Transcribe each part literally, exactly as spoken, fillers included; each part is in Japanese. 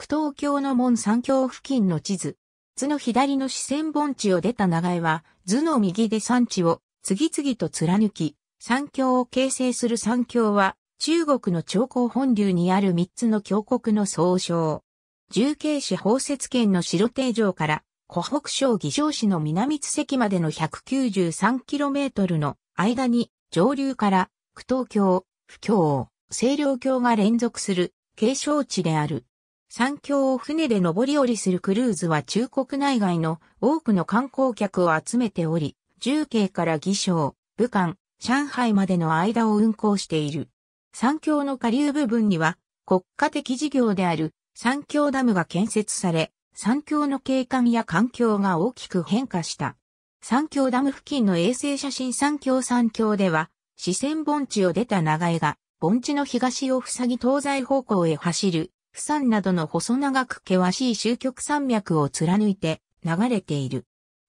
久遠峡の門山峡付近の地図。図の左の四川盆地を出た長江は、図の右で山地を次々と貫き、山峡を形成する山峡は、中国の長江本流にある三つの峡谷の総称。重慶市包摂圏の白堤城から、湖北省義城市の南津堰までの ひゃくきゅうじゅうさんキロメートル の間に、上流から久遠峡、府峡、清涼峡が連続する景勝地である。山峡を船で上り下りするクルーズは中国内外の多くの観光客を集めており、重慶から義城、武漢、上海までの間を運行している。山峡の下流部分には国家的事業である山峡ダムが建設され、山峡の景観や環境が大きく変化した。山峡ダム付近の衛星写真山峡山峡では、四川盆地を出た長江が盆地の東を塞ぎ東西方向へ走る。釜山などの細長く険しい終局山脈を貫いて流れている。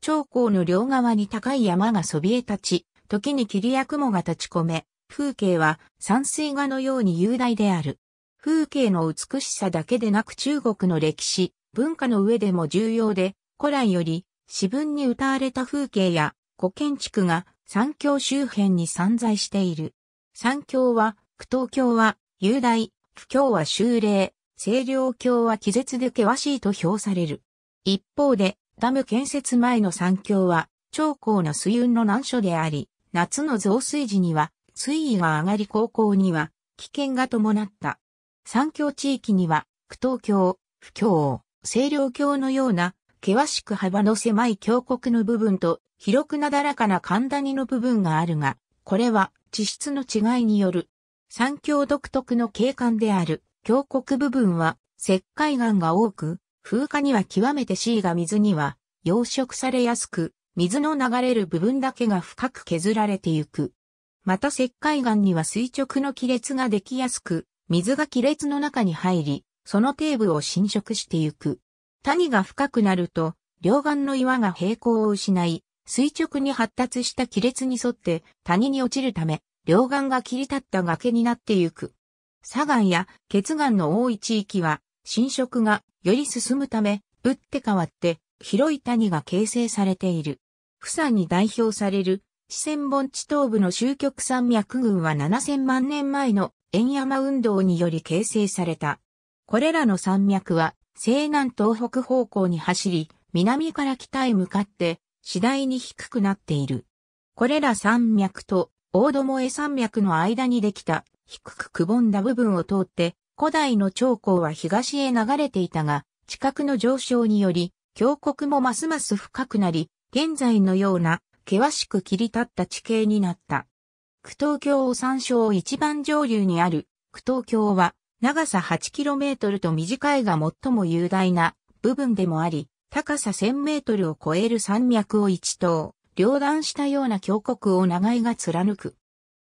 長江の両側に高い山がそびえ立ち、時に霧や雲が立ち込め、風景は山水画のように雄大である。風景の美しさだけでなく中国の歴史、文化の上でも重要で、古来より詩文に歌われた風景や古建築が山峡周辺に散在している。山峡は、久遠峡は雄大、府峡は秀麗。清涼峡は奇絶で険しいと評される。一方で、ダム建設前の山峡は、長江の水運の難所であり、夏の増水時には、水位が上がり航行には、危険が伴った。山峡地域には、久遠峡、府峡、清涼峡のような、険しく幅の狭い峡谷の部分と、広くなだらかな寒谷の部分があるが、これは、地質の違いによる、山峡独特の景観である。峡谷部分は石灰岩が多く、風化には極めて強いが水には養殖されやすく、水の流れる部分だけが深く削られてゆく。また石灰岩には垂直の亀裂ができやすく、水が亀裂の中に入り、その底部を浸食してゆく。谷が深くなると、両岸の岩が平行を失い、垂直に発達した亀裂に沿って谷に落ちるため、両岸が切り立った崖になってゆく。砂岩や血岩の多い地域は浸食がより進むため、打って変わって広い谷が形成されている。釜山に代表される四川盆地東部の終局山脈群はななせんまんねんまえの塩山運動により形成された。これらの山脈は西南東北方向に走り、南から北へ向かって次第に低くなっている。これら山脈と大巴山脈の間にできた低くくぼんだ部分を通って、古代の長江は東へ流れていたが、地殻の上昇により、峡谷もますます深くなり、現在のような険しく切り立った地形になった。久遠峡を参照一番上流にある、久遠峡は、長さ はちキロメートル と短いが最も雄大な部分でもあり、高さ せんメートル を超える山脈を一島、両断したような峡谷を長江が貫く。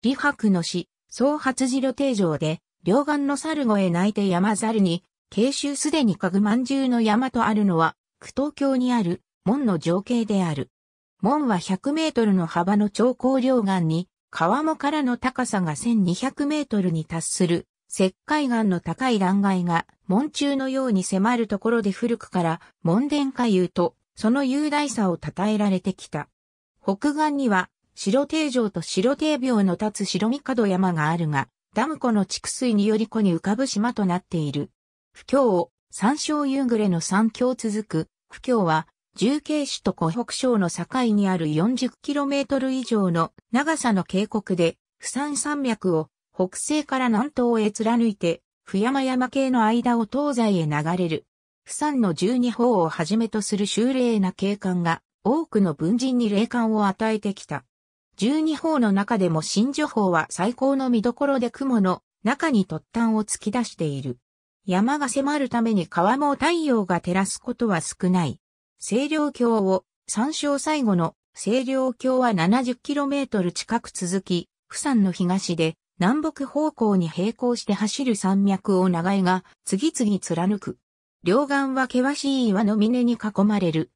李白の詩、宗初白堤城で、両岸の猿声鳴いて山猿に、渓州すでにかぐ万獣の山とあるのは、久遠峡にある、門の情景である。門はひゃくメートルの幅の長江両岸に、川面からの高さがせんにひゃくメートルに達する、石灰岩の高い断崖が、門柱のように迫るところで古くから、門殿下遊と、その雄大さを称えられてきた。北岸には、白堤城と白堤廟の立つ白御門山があるが、ダム湖の蓄水により湖に浮かぶ島となっている。府峡を山椒夕暮れの山峡続く。府峡は、重慶市と湖北省の境にある よんじゅっキロメートル 以上の長さの渓谷で、釜山山脈を北西から南東へ貫いて、富山山系の間を東西へ流れる。釜山のじゅうに峰をはじめとする秀麗な景観が、多くの文人に霊感を与えてきた。十二峰の中でも真珠峰は最高の見どころで雲の中に突端を突き出している。山が迫るために川面を太陽が照らすことは少ない。清涼峡を参照最後の清涼峡は ななじゅっキロメートル 近く続き、釜山の東で南北方向に並行して走る山脈を長江が次々貫く。両岸は険しい岩の峰に囲まれる。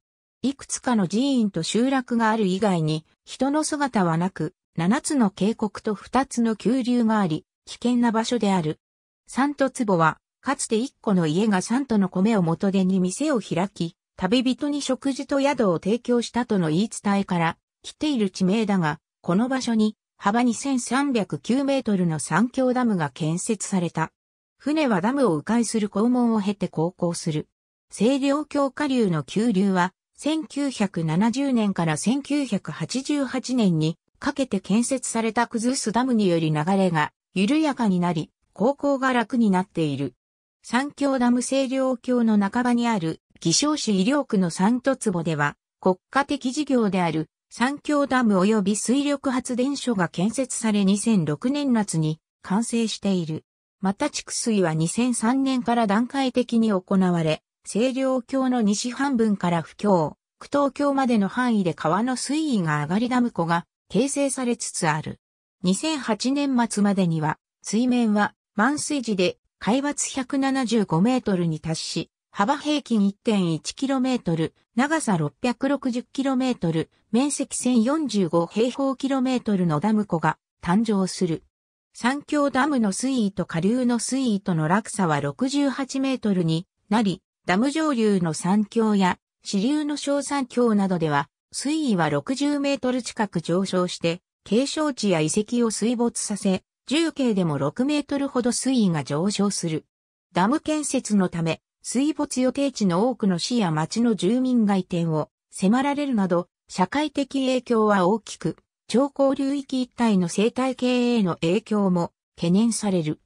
いくつかの寺院と集落がある以外に人の姿はなく、ななつの渓谷とふたつの急流があり、危険な場所である。三十坪はかつて一戸の家が三斗の米を元手に店を開き、旅人に食事と宿を提供したとの言い伝えから来ている地名だが、この場所に幅にせんさんびゃくきゅうメートルの三峡ダムが建設された。船はダムを迂回する閘門を経て航行する。清涼峡下流の急流はせんきゅうひゃくななじゅうねんからせんきゅうひゃくはちじゅうはちねんにかけて建設された葛臼ダムにより流れが緩やかになり、航行が楽になっている。三峡ダム清涼峡の半ばにある岐阜市医療区の三斗坪では国家的事業である三峡ダム及び水力発電所が建設されにせんろくねん夏に完成している。また蓄水はにせんさんねんから段階的に行われ、清涼峡の西半分から府峡、九頭峡までの範囲で川の水位が上がりダム湖が形成されつつある。にせんはちねん末までには、水面は満水時で海抜ひゃくななじゅうごメートルに達し、幅平均 いってんいちキロメートル、長さ ろっぴゃくろくじゅうキロメートル、面積せんよんじゅうご平方キロメートルのダム湖が誕生する。三峡ダムの水位と下流の水位との落差はろくじゅうはちメートルになり、ダム上流の三峡や支流の小三峡などでは水位はろくじゅうメートル近く上昇して景勝地や遺跡を水没させ、重慶でもろくメートルほど水位が上昇する。ダム建設のため水没予定地の多くの市や町の住民が移転を迫られるなど社会的影響は大きく、長江流域一帯の生態系への影響も懸念される。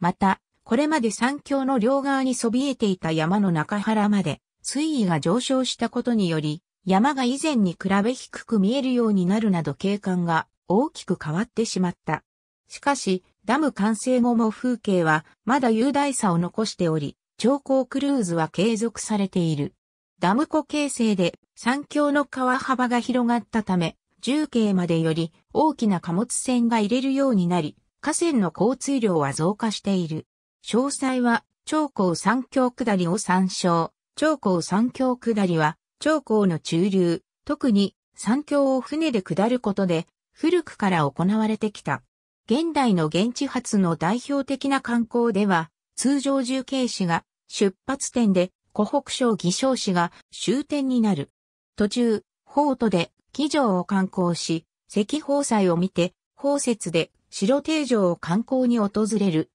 また、これまで三峡の両側にそびえていた山の中腹まで水位が上昇したことにより、山が以前に比べ低く見えるようになるなど景観が大きく変わってしまった。しかし、ダム完成後も風景はまだ雄大さを残しており、長江クルーズは継続されている。ダム湖形成で三峡の川幅が広がったため、重慶までより大きな貨物船が入れるようになり、河川の交通量は増加している。詳細は、長江三峡下りを参照。長江三峡下りは、長江の中流、特に三峡を船で下ることで、古くから行われてきた。現代の現地発の代表的な観光では、通常重慶市が出発点で、湖北省義昌市が終点になる。途中、方都で岐城を観光し、石峰祭を見て、方節で白帝城を観光に訪れる。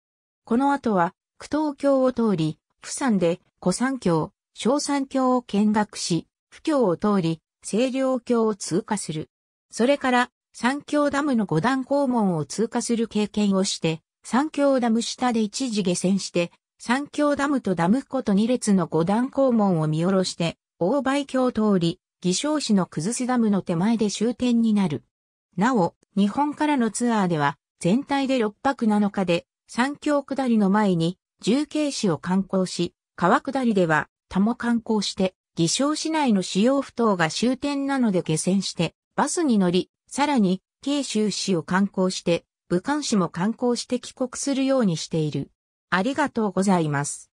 この後は、九頭峡を通り、釜山で小三峡、小三峡を見学し、府峡を通り、清涼峡を通過する。それから、三峡ダムの五段閘門を通過する経験をして、三峡ダム下で一時下船して、三峡ダムとダム湖と二列の五段閘門を見下ろして、大梅峡を通り、義昌市の葛臼ダムの手前で終点になる。なお、日本からのツアーでは、全体でろっぱくなのかで、三峡下りの前に重慶市を観光し、川下りでは他も観光して、義昌市内の主要埠頭が終点なので下船して、バスに乗り、さらに慶州市を観光して、武漢市も観光して帰国するようにしている。ありがとうございます。